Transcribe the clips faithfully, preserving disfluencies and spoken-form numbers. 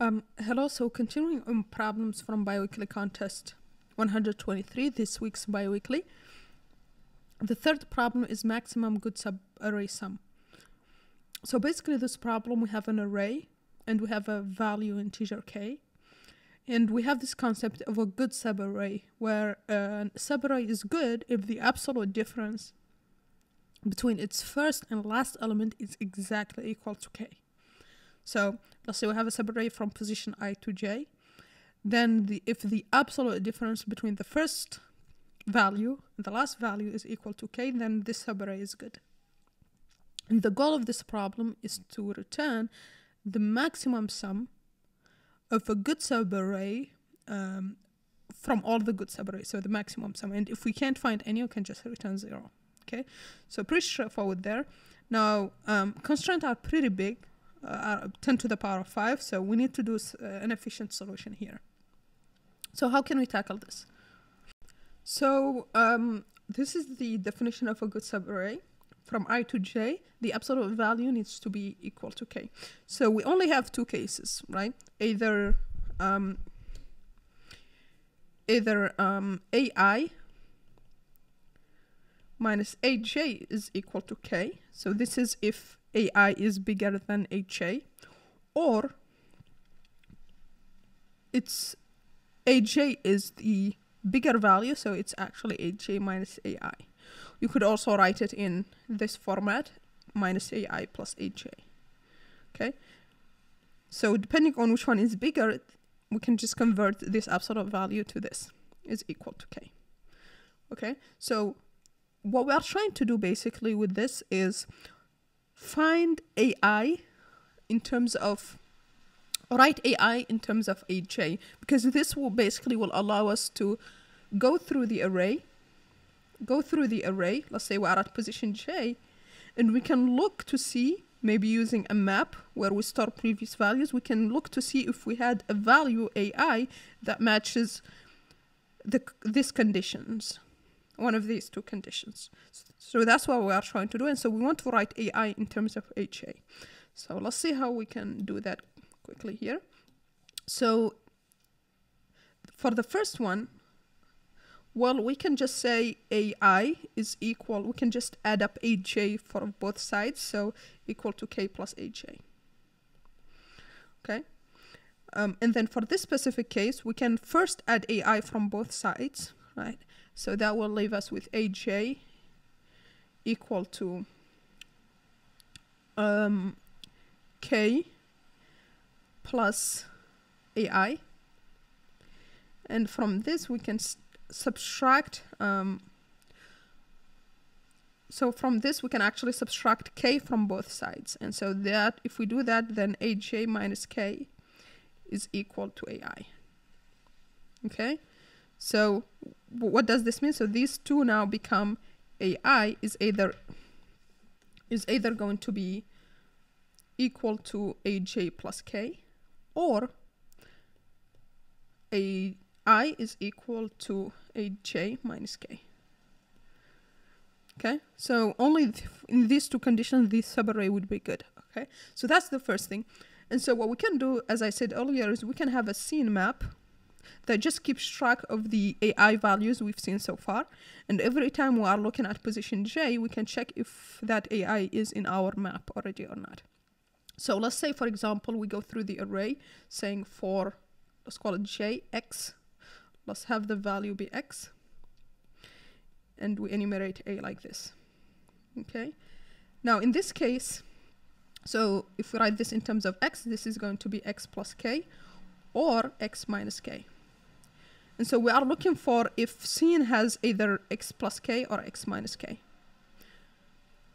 Um, hello, so continuing on problems from biweekly contest one hundred twenty-three, this week's biweekly. The third problem is maximum good subarray sum. So basically this problem, we have an array and we have a value integer k. And we have this concept of a good subarray, where uh, a subarray is good if the absolute difference between its first and last element is exactly equal to k. So let's say we have a subarray from position I to j. Then the, if the absolute difference between the first value and the last value is equal to k, then this subarray is good. And the goal of this problem is to return the maximum sum of a good subarray um, from all the good subarrays, so the maximum sum. And if we can't find any, we can just return zero. Okay, so pretty straightforward there. Now, um, constraints are pretty big, uh, are ten to the power of five, so we need to do uh, an efficient solution here. So how can we tackle this? So um, this is the definition of a good subarray. From I to j, the absolute value needs to be equal to k. So we only have two cases, right? Either um, either um, ai minus aj is equal to k. So this is if ai is bigger than aj, or it's aj is the bigger value, so it's actually aj minus ai. You could also write it in this format, minus ai plus aj. Okay, so depending on which one is bigger, we can just convert this absolute value to this is equal to k. Okay, so what we are trying to do basically with this is find ai in terms of, write ai in terms of aj, because this will basically will allow us to go through the array go through the array, let's say we are at position j, and we can look to see, maybe using a map where we store previous values, we can look to see if we had a value ai that matches the these conditions, one of these two conditions. So that's what we are trying to do, and so we want to write ai in terms of ha. So let's see how we can do that quickly here. So for the first one, well, we can just say ai is equal, we can just add up aj for both sides, so equal to k plus aj. Okay, um, and then for this specific case, we can first add ai from both sides, right? So that will leave us with aj equal to um, k plus ai, and from this we can subtract um, so from this we can actually subtract k from both sides, and so that if we do that, then aj minus k is equal to ai. Okay, so what does this mean? So these two now become ai is either is either going to be equal to aj plus k, or a I is equal to aj minus k. Okay, so only th in these two conditions this subarray would be good. Okay, so that's the first thing. And so what we can do, as I said earlier, is we can have a scene map that just keeps track of the ai values we've seen so far, and every time we are looking at position j, we can check if that ai is in our map already or not. So let's say, for example, we go through the array saying for, let's call it jx, let's have the value be x, and we enumerate a like this. Okay, now in this case, so if we write this in terms of x, this is going to be x plus k or x minus k, and so we are looking for if scene has either x plus k or x minus k.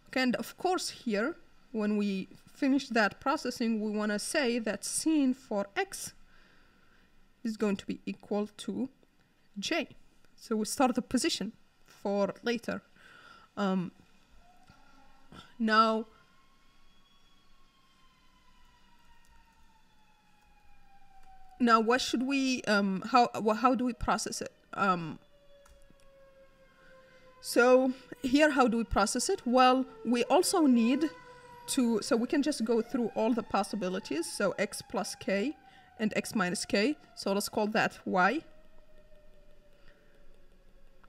Okay, and of course here when we finish that processing, we want to say that scene for x is going to be equal to j, so we start the position for later. Um, now now what should we um, how how do we process it? Um, so here, how do we process it? Well, we also need to, so we can just go through all the possibilities, so x plus k and x minus k. So let's call that y.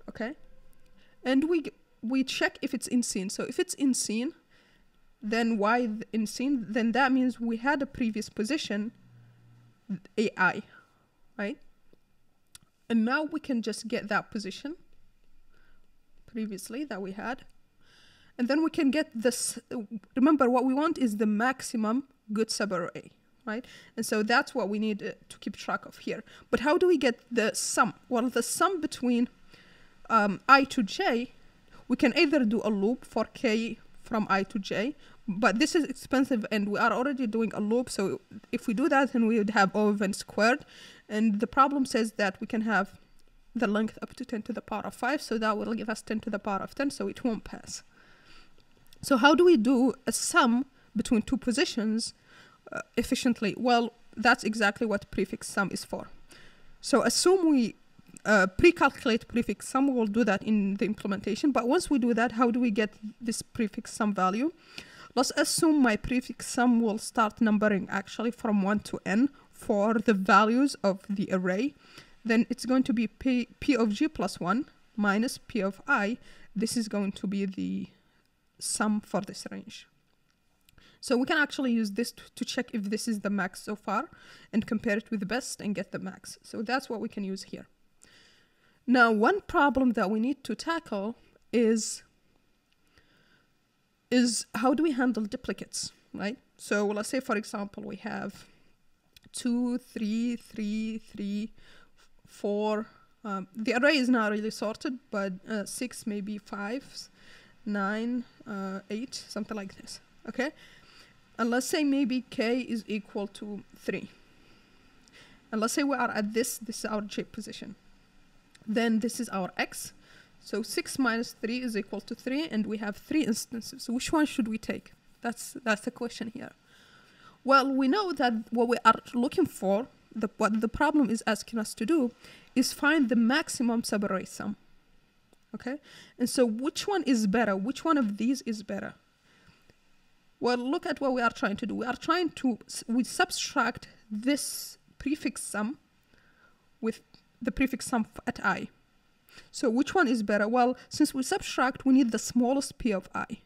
Okay. And we we check if it's in scene. So if it's in scene, then y in scene, then that means we had a previous position, ai, right? And now we can just get that position previously that we had. And then we can get this. Remember, what we want is the maximum good subarray, right? And so that's what we need uh, to keep track of here. But how do we get the sum? Well, the sum between um, I to j, we can either do a loop for k from I to j, but this is expensive and we are already doing a loop. So if we do that, then we would have O of n squared. And the problem says that we can have the length up to ten to the power of five. So that will give us ten to the power of ten. So it won't pass. So how do we do a sum between two positions uh, efficiently? Well, that's exactly what prefix sum is for. So assume we uh, pre-calculate prefix sum. We'll do that in the implementation. But once we do that, how do we get this prefix sum value? Let's assume my prefix sum will start numbering actually from one to n for the values of the array. Then it's going to be p, p of g plus one minus p of I. This is going to be the sum for this range. So we can actually use this to, to check if this is the max so far and compare it with the best and get the max. So that's what we can use here. Now, one problem that we need to tackle is is how do we handle duplicates, right? So let's say, for example, we have two, three, three, three, four. Um, the array is not really sorted, but uh, six, maybe five, nine, uh, eight, something like this, okay? And let's say maybe k is equal to three. And let's say we are at this, this is our j position. Then this is our x. So six minus three is equal to three, and we have three instances. Which one should we take? That's that's the question here. Well, we know that what we are looking for, the, what the problem is asking us to do, is find the maximum subarray sum. Okay? And so which one is better? Which one of these is better? Well, look at what we are trying to do. We are trying to we subtract this prefix sum with the prefix sum at I. So which one is better? Well, since we subtract, we need the smallest p of I.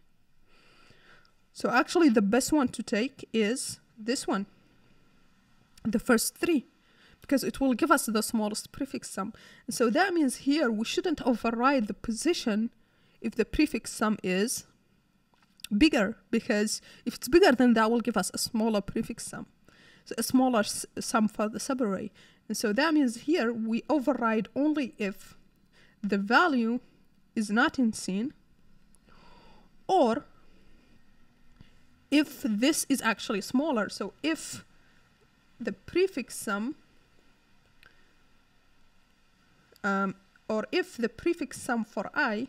So actually the best one to take is this one, the first three, because it will give us the smallest prefix sum. And so that means here we shouldn't override the position if the prefix sum is bigger, because if it's bigger, then that will give us a smaller prefix sum, so a smaller s sum for the subarray. And so that means here we override only if the value is not in scene, or if this is actually smaller. So if the prefix sum um, or if the prefix sum for I,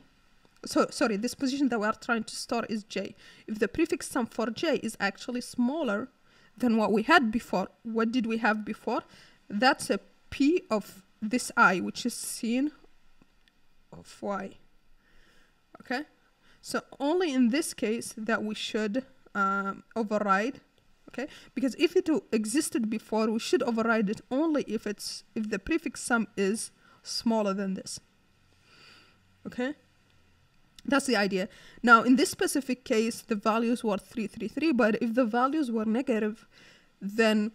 so sorry, this position that we are trying to store is j. If the prefix sum for j is actually smaller than what we had before, what did we have before? That's a p of this I, which is seen of y. Okay, so only in this case that we should um, override. Okay, because if it existed before, we should override it only if it's if the prefix sum is smaller than this. Okay, that's the idea. Now in this specific case, the values were three three three, but if the values were negative, then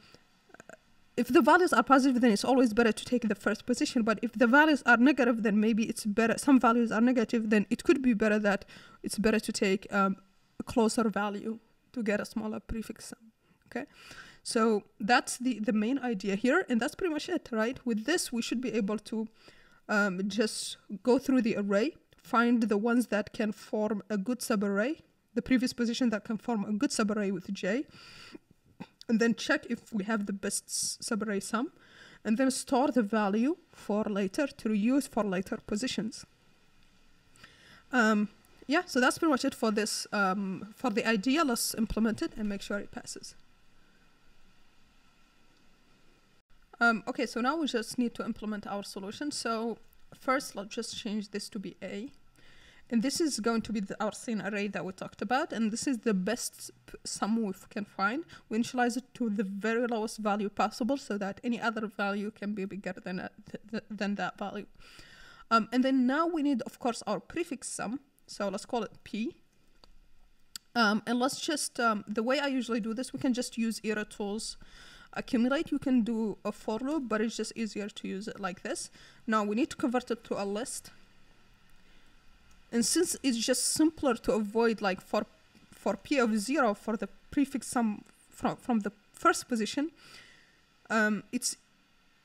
if the values are positive, then it's always better to take the first position. But if the values are negative, then maybe it's better. Some values are negative, then it could be better that it's better to take um, a closer value to get a smaller prefix sum. Okay, so that's the the main idea here, and that's pretty much it, right? With this, we should be able to um, just go through the array, find the ones that can form a good subarray, the previous position that can form a good subarray with j, and then check if we have the best subarray sum, and then store the value for later to use for later positions. Um, yeah, so that's pretty much it for this, um, for the idea. Let's implement it and make sure it passes. Um, okay, so now we just need to implement our solution. So first, let's just change this to be A. And this is going to be the Arsene array that we talked about. And this is the best sum we can find. We initialize it to the very lowest value possible so that any other value can be bigger than, a, th th than that value. Um, and then now we need, of course, our prefix sum. So let's call it P. Um, and let's just, um, the way I usually do this, we can just use era tools. Accumulate, you can do a for loop, but it's just easier to use it like this. Now we need to convert it to a list. And since it's just simpler to avoid like for, for P of zero for the prefix sum from, from the first position, um, it's,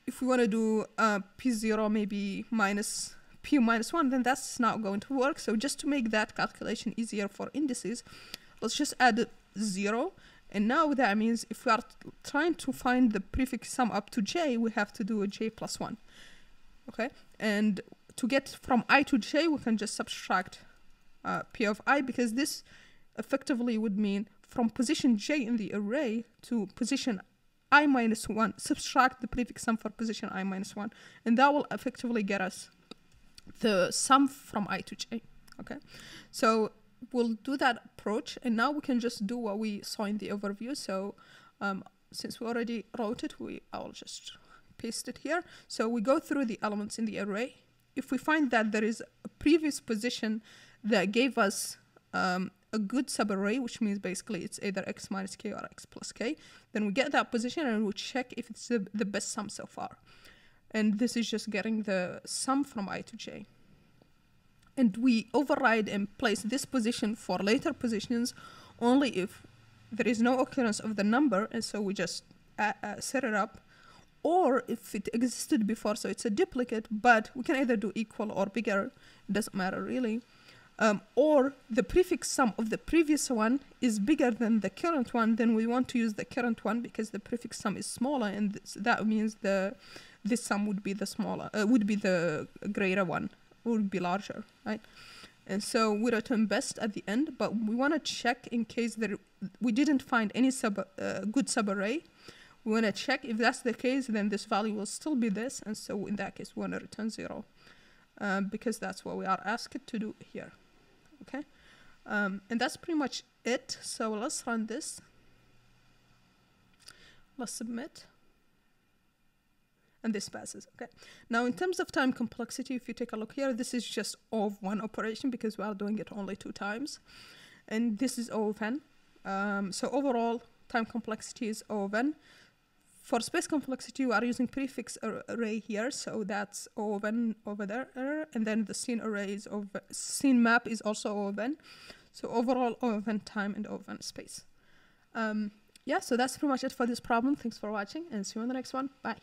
if we want to do uh, P zero maybe minus P minus one, then that's not going to work. So just to make that calculation easier for indices, let's just add zero. And now that means if we are trying to find the prefix sum up to J, we have to do a J plus one. Okay, and to get from I to J, we can just subtract uh, P of I, because this effectively would mean from position J in the array to position I minus one, subtract the prefix sum for position I minus one. And that will effectively get us the sum from I to J. Okay, so we'll do that approach, and now we can just do what we saw in the overview. So um, since we already wrote it, we I'll just paste it here. So we go through the elements in the array. If we find that there is a previous position that gave us um, a good subarray, which means basically it's either x minus k or x plus k, then we get that position and we check if it's the, the best sum so far. And this is just getting the sum from I to J. And we override and place this position for later positions only if there is no occurrence of the number, and so we just uh, uh, set it up, or if it existed before, so it's a duplicate, but we can either do equal or bigger, it doesn't matter really, um, or the prefix sum of the previous one is bigger than the current one, then we want to use the current one because the prefix sum is smaller, and th that means the this sum would be the smaller, uh, would be the greater one. Would be larger, right? And so we return best at the end, but we want to check in case that we didn't find any sub uh, good subarray. We want to check if that's the case, then this value will still be this, and so in that case we want to return zero, um, because that's what we are asked to do here. Okay, um, and that's pretty much it. So let's run this. Let's submit. And this passes, okay. Now, in terms of time complexity, if you take a look here, this is just O of one operation because we are doing it only two times. And this is O of n. Um, so overall, time complexity is O of n. For space complexity, we are using prefix ar array here. So that's O of n over there. And then the scene array is of, scene map is also O of n. So overall, O of n time and O of n space. Um, yeah, so that's pretty much it for this problem. Thanks for watching and see you on the next one. Bye.